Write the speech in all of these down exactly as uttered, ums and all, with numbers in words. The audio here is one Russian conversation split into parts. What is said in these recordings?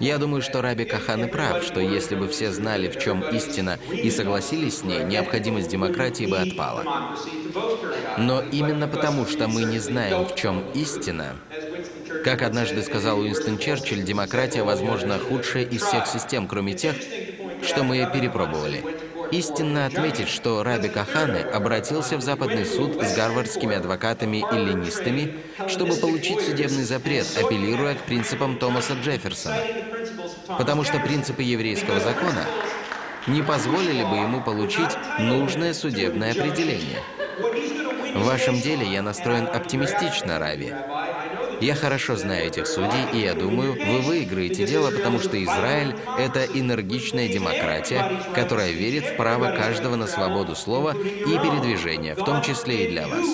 Я думаю, что Рабби Кахане прав, что если бы все знали, в чем истина, и согласились с ней, необходимость демократии бы отпала. Но именно потому, что мы не знаем, в чем истина, как однажды сказал Уинстон Черчилль, демократия, возможно, худшая из всех систем, кроме тех, что мы перепробовали. Истинно отметить, что Рабби Кахане обратился в Западный суд с гарвардскими адвокатами-эллинистами, чтобы получить судебный запрет, апеллируя к принципам Томаса Джефферсона, потому что принципы еврейского закона не позволили бы ему получить нужное судебное определение. В вашем деле я настроен оптимистично, Рави. Я хорошо знаю этих судей, и я думаю, вы выиграете дело, потому что Израиль — это энергичная демократия, которая верит в право каждого на свободу слова и передвижения, в том числе и для вас.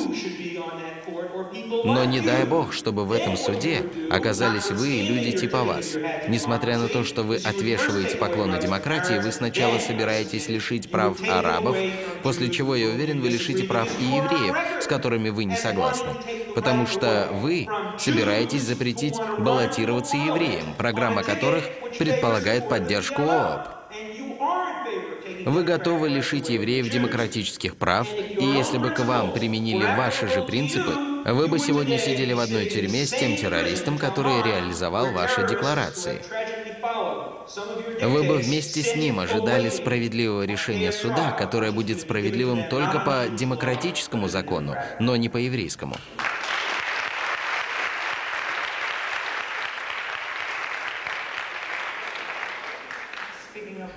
Но не дай Бог, чтобы в этом суде оказались вы и люди типа вас. Несмотря на то, что вы отвешиваете поклоны демократии, вы сначала собираетесь лишить прав арабов, после чего, я уверен, вы лишите прав и евреев, с которыми вы не согласны. Потому что вы собираетесь запретить баллотироваться евреям, программа которых предполагает поддержку ООП. Вы готовы лишить евреев демократических прав, и если бы к вам применили ваши же принципы, вы бы сегодня сидели в одной тюрьме с тем террористом, который реализовал ваши декларации. Вы бы вместе с ним ожидали справедливого решения суда, которое будет справедливым только по демократическому закону, но не по еврейскому.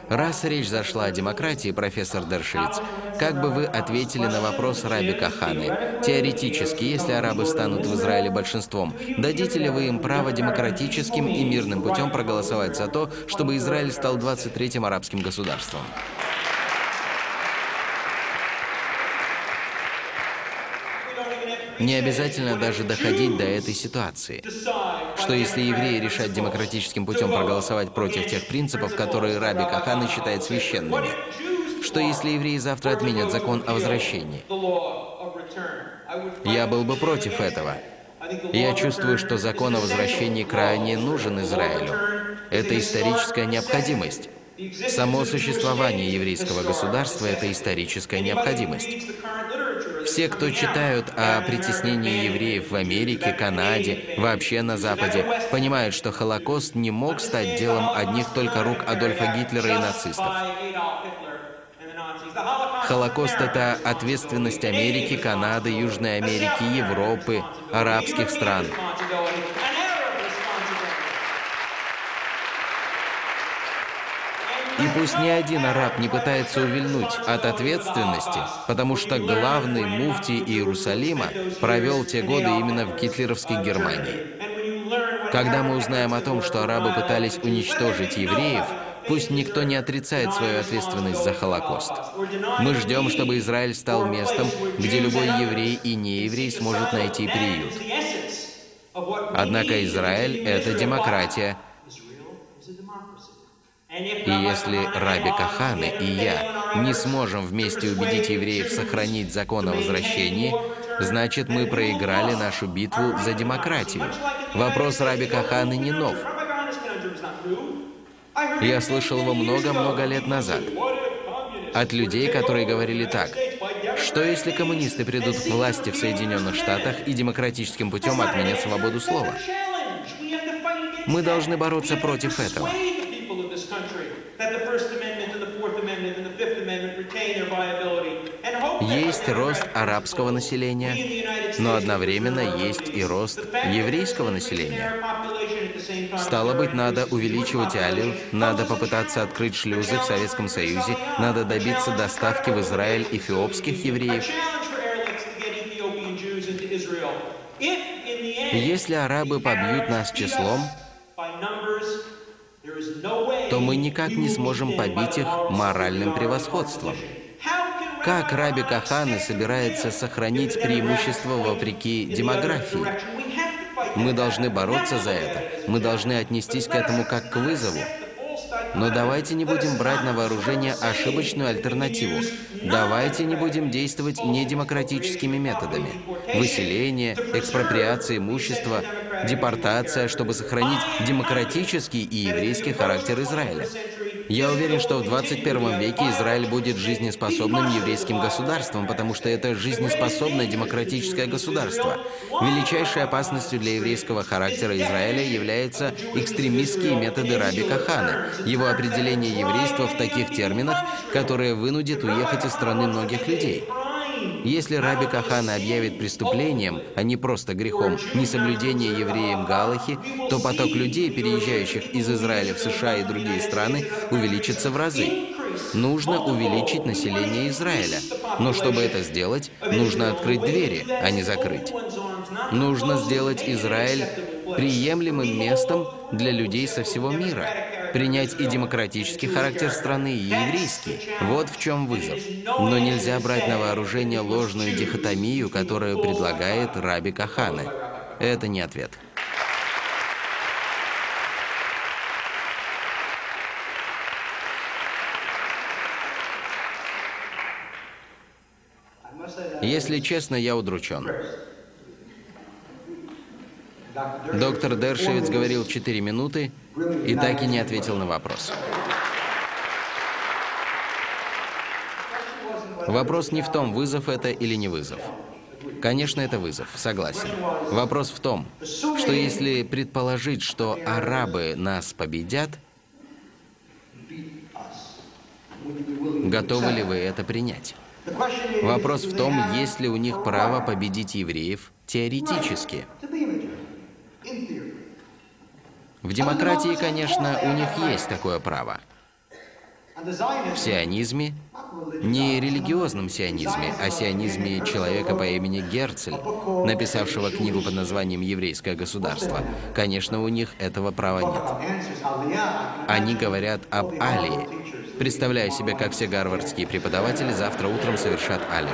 Раз речь зашла о демократии, профессор Дершиц, как бы вы ответили на вопрос Рабби Кахане? Теоретически, если арабы станут в Израиле большинством, дадите ли вы им право демократическим и мирным путем проголосовать за то, чтобы Израиль стал двадцать третьим арабским государством? Не обязательно даже доходить до этой ситуации, что если евреи решат демократическим путем проголосовать против тех принципов, которые Рабби Кахане считает священными, что если евреи завтра отменят закон о возвращении. Я был бы против этого. Я чувствую, что закон о возвращении крайне нужен Израилю. Это историческая необходимость. Само существование еврейского государства – это историческая необходимость. Все, кто читают о притеснении евреев в Америке, Канаде, вообще на Западе, понимают, что Холокост не мог стать делом одних только рук Адольфа Гитлера и нацистов. Холокост – это ответственность Америки, Канады, Южной Америки, Европы, арабских стран. И пусть ни один араб не пытается увильнуть от ответственности, потому что главный муфтий Иерусалима провел те годы именно в гитлеровской Германии. Когда мы узнаем о том, что арабы пытались уничтожить евреев, пусть никто не отрицает свою ответственность за Холокост. Мы ждем, чтобы Израиль стал местом, где любой еврей и нееврей сможет найти приют. Однако Израиль – это демократия. И если Рабби Кахане и я не сможем вместе убедить евреев сохранить закон о возвращении, значит, мы проиграли нашу битву за демократию. Вопрос Рабби Кахане не нов. Я слышал его много-много лет назад от людей, которые говорили так: что если коммунисты придут к власти в Соединенных Штатах и демократическим путем отменят свободу слова? Мы должны бороться против этого. Есть рост арабского населения, но одновременно есть и рост еврейского населения. Стало быть, надо увеличивать алию, надо попытаться открыть шлюзы в Советском Союзе, надо добиться доставки в Израиль эфиопских евреев. Если арабы побьют нас числом, то мы никак не сможем побить их моральным превосходством. Как Рабби Кахане собирается сохранить преимущество вопреки демографии? Мы должны бороться за это, мы должны отнестись к этому как к вызову. Но давайте не будем брать на вооружение ошибочную альтернативу, Давайте не будем действовать недемократическими методами. Выселение, экспроприация имущества, депортация, чтобы сохранить демократический и еврейский характер Израиля. Я уверен, что в двадцать первом веке Израиль будет жизнеспособным еврейским государством, потому что это жизнеспособное демократическое государство. Величайшей опасностью для еврейского характера Израиля являются экстремистские методы Рабби Кахане, его определение еврейства в таких терминах, которые вынудит уехать из страны многих людей. Если Рабби Кахане объявит преступлением, а не просто грехом, несоблюдение евреям галахи, то поток людей, переезжающих из Израиля в США и другие страны, увеличится в разы. Нужно увеличить население Израиля. Но чтобы это сделать, нужно открыть двери, а не закрыть. Нужно сделать Израиль приемлемым местом для людей со всего мира. Принять и демократический характер страны, и еврейский. Вот в чем вызов. Но нельзя брать на вооружение ложную дихотомию, которую предлагает Рабби Кахане. Это не ответ. Если честно, я удручен. Доктор Дершевиц говорил четыре минуты и так и не ответил на вопрос. Вопрос не в том, вызов это или не вызов. Конечно, это вызов, согласен. Вопрос в том, что если предположить, что арабы нас победят, готовы ли вы это принять? Вопрос в том, есть ли у них право победить евреев теоретически. В демократии, конечно, у них есть такое право. В сионизме, не религиозном сионизме, а сионизме человека по имени Герцль, написавшего книгу под названием «Еврейское государство», конечно, у них этого права нет. Они говорят об алии. Представляю себе, как все гарвардские преподаватели завтра утром совершат алию.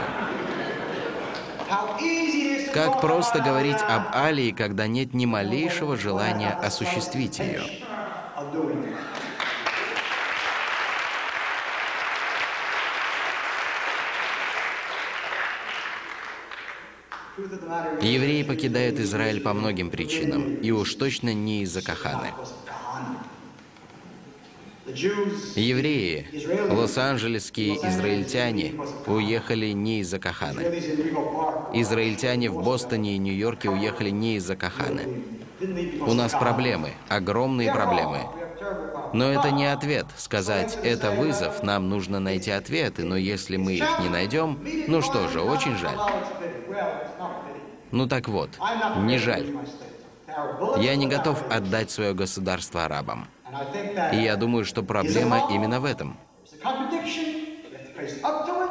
Как просто говорить об алии, когда нет ни малейшего желания осуществить ее? Евреи покидают Израиль по многим причинам, и уж точно не из-за Кахане. Евреи, лос-анджелесские израильтяне, уехали не из-за Кахане. Израильтяне в Бостоне и Нью-Йорке уехали не из-за Кахане. У нас проблемы, огромные проблемы. Но это не ответ. Сказать «это вызов», нам нужно найти ответы, но если мы их не найдем, ну что же, очень жаль. Ну так вот, не жаль. Я не готов отдать свое государство арабам. И я думаю, что проблема именно в этом.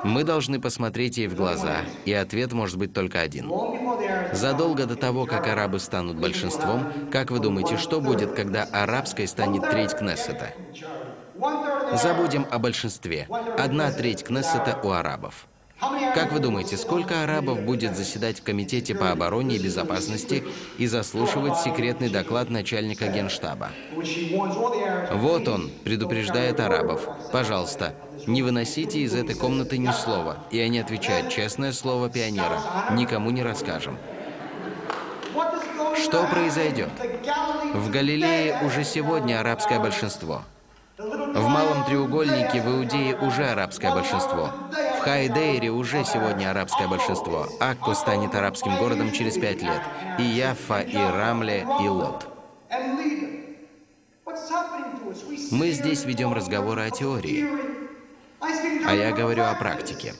Мы должны посмотреть ей в глаза, и ответ может быть только один. Задолго до того, как арабы станут большинством, как вы думаете, что будет, когда арабской станет треть Кнессета? Забудем о большинстве. Одна треть Кнессета у арабов. Как вы думаете, сколько арабов будет заседать в Комитете по обороне и безопасности и заслушивать секретный доклад начальника Генштаба? Вот он, предупреждает арабов. Пожалуйста, не выносите из этой комнаты ни слова. И они отвечают, честное слово пионера, никому не расскажем. Что произойдет? В Галилее уже сегодня арабское большинство. В Малом Треугольнике в Иудее уже арабское большинство. В Хайдейре уже сегодня арабское большинство. Акку станет арабским городом через пять лет. И Яффа, и Рамле, и Лот. Мы здесь ведем разговоры о теории. А я говорю о практике.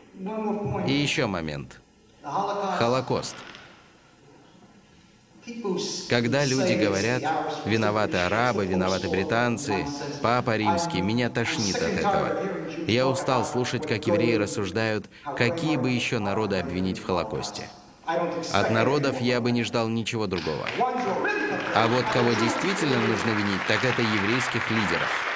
И еще момент. Холокост. Когда люди говорят, виноваты арабы, виноваты британцы, папа римский, меня тошнит от этого. Я устал слушать, как евреи рассуждают, какие бы еще народы обвинить в Холокосте. От народов я бы не ждал ничего другого. А вот кого действительно нужно винить, так это еврейских лидеров.